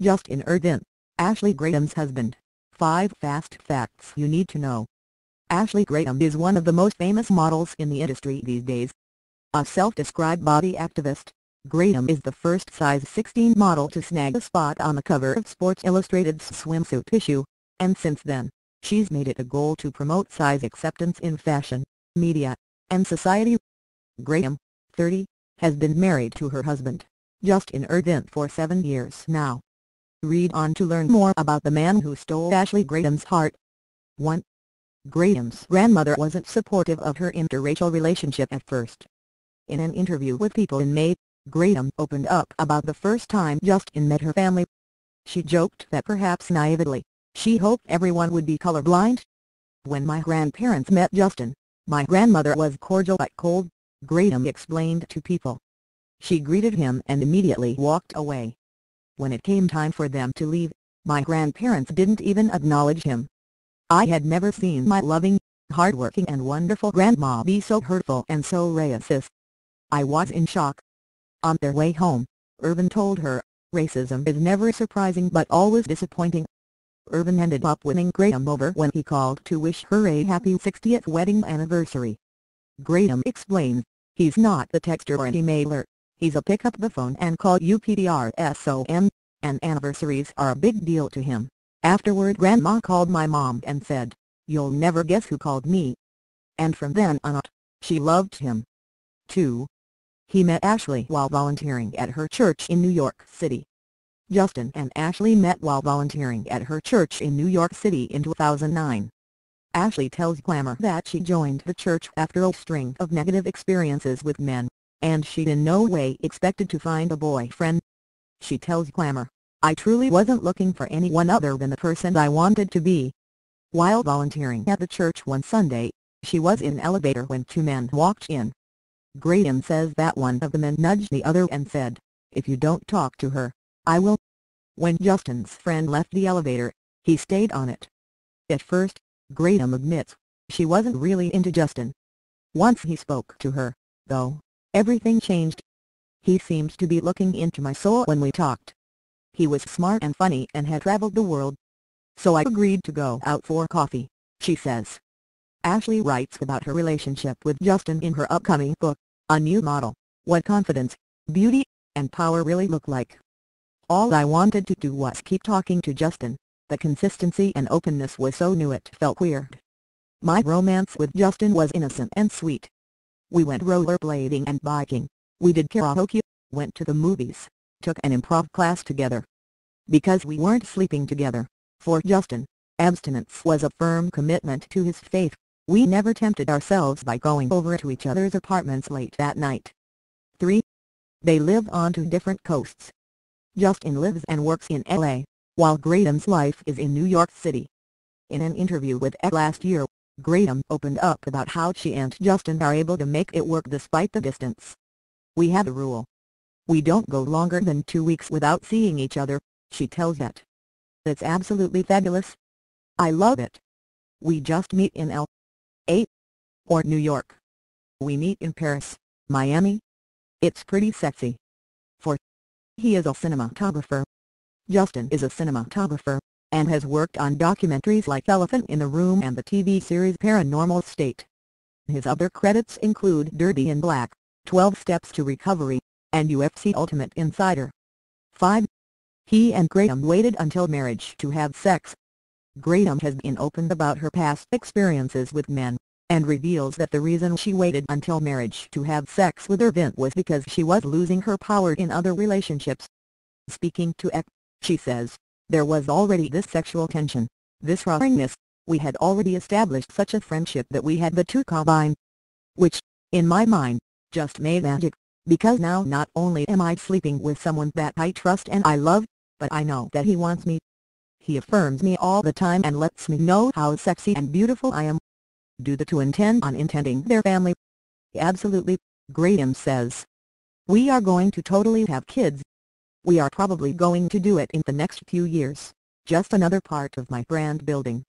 Justin Ervin, Ashley Graham's husband. 5 Fast Facts You Need to Know. Ashley Graham is one of the most famous models in the industry these days. A self-described body activist, Graham is the first size 16 model to snag a spot on the cover of Sports Illustrated's swimsuit issue, and since then, she's made it a goal to promote size acceptance in fashion, media, and society. Graham, 30, has been married to her husband, Justin Ervin, for 7 years now. Read on to learn more about the man who stole Ashley Graham's heart. 1. Graham's grandmother wasn't supportive of her interracial relationship at first. In an interview with People in May, Graham opened up about the first time Justin met her family. She joked that, perhaps naively, she hoped everyone would be colorblind. "When my grandparents met Justin, my grandmother was cordial but cold," Graham explained to People. "She greeted him and immediately walked away. When it came time for them to leave, my grandparents didn't even acknowledge him. I had never seen my loving, hardworking and wonderful grandma be so hurtful and so racist. I was in shock." On their way home, Ervin told her, "Racism is never surprising but always disappointing." Ervin ended up winning Graham over when he called to wish her a happy 60th wedding anniversary. Graham explained, "He's not a texter or an emailer. He's a pick up the phone and call UPDRSOM, and anniversaries are a big deal to him. Afterward, Grandma called my mom and said, 'You'll never guess who called me.' And from then on out, she loved him." 2. He met Ashley while volunteering at her church in New York City. Justin and Ashley met while volunteering at her church in New York City in 2009. Ashley tells Glamour that she joined the church after a string of negative experiences with men, and she in no way expected to find a boyfriend. She tells Glamour, "I truly wasn't looking for anyone other than the person I wanted to be." While volunteering at the church one Sunday, she was in an elevator when 2 men walked in. Graham says that one of the men nudged the other and said, "If you don't talk to her, I will." When Justin's friend left the elevator, he stayed on it. At first, Graham admits, she wasn't really into Justin. Once he spoke to her, though, everything changed. "He seemed to be looking into my soul when we talked. He was smart and funny and had traveled the world. So I agreed to go out for coffee," she says. Ashley writes about her relationship with Justin in her upcoming book, A New Model: What Confidence, Beauty, and Power Really Look Like. "All I wanted to do was keep talking to Justin. The consistency and openness was so new it felt weird. My romance with Justin was innocent and sweet. We went rollerblading and biking, we did karaoke, went to the movies, took an improv class together. Because we weren't sleeping together." For Justin, abstinence was a firm commitment to his faith. "We never tempted ourselves by going over to each other's apartments late that night." 3. They live on 2 different coasts. Justin lives and works in LA, while Graham's life is in New York City. In an interview with Us last year, Graham opened up about how she and Justin are able to make it work despite the distance. "We have a rule. We don't go longer than 2 weeks without seeing each other," she tells Us. "It's absolutely fabulous. I love it. We just meet in L.A. or New York. We meet in Paris, Miami. It's pretty sexy." 4. He is a cinematographer. Justin is a cinematographer, and has worked on documentaries like Elephant in the Room and the TV series Paranormal State. His other credits include Dirty in Black, 12 Steps to Recovery, and UFC Ultimate Insider. 5. He and Graham waited until marriage to have sex. Graham has been open about her past experiences with men, and reveals that the reason she waited until marriage to have sex with Ervin was because she was losing her power in other relationships. Speaking to Us, she says, "There was already this sexual tension, this roaringness, we had already established such a friendship that we had the 2 combined. Which, in my mind, just made magic, because now not only am I sleeping with someone that I trust and I love, but I know that he wants me. He affirms me all the time and lets me know how sexy and beautiful I am." Do the 2 intend on intending their family? "Absolutely," Graham says. "We are going to totally have kids. We are probably going to do it in the next few years, just another part of my brand building.